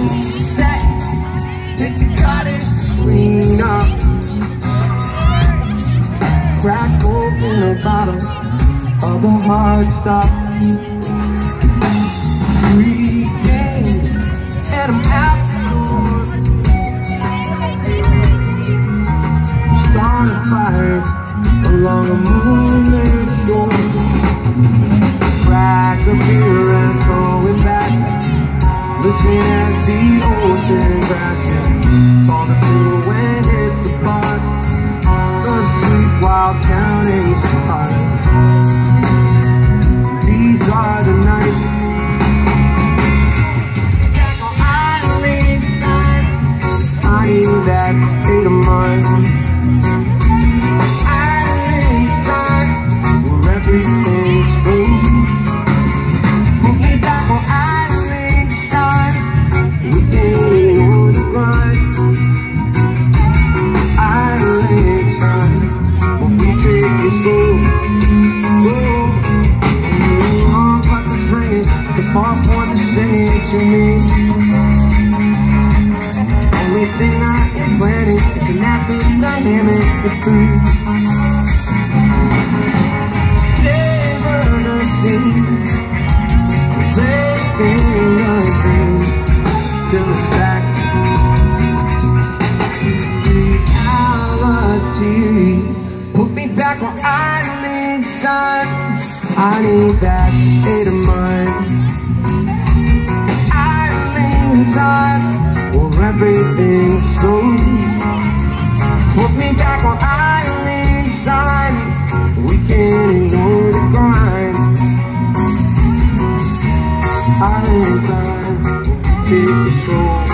on set that you gotta clean up. Crack open a bottle of a hard stop. 3 days and I'm out the door. Start a fire along a moonlit shore. Crack a beer and throw it back. Listen as the ocean crashes, falling through and hit the bar. Asleep while counting stars. These are the nights. I need that state of mind. I need time where everything's free. To me, only thing I am planning is an absolute dynamic for free. Savor the scene, living the dream till it's back. Reality put me back where I need sun. I need that state of mind. Where everything's smooth. Put me back on island inside. We can't ignore the grind. Island inside, take control.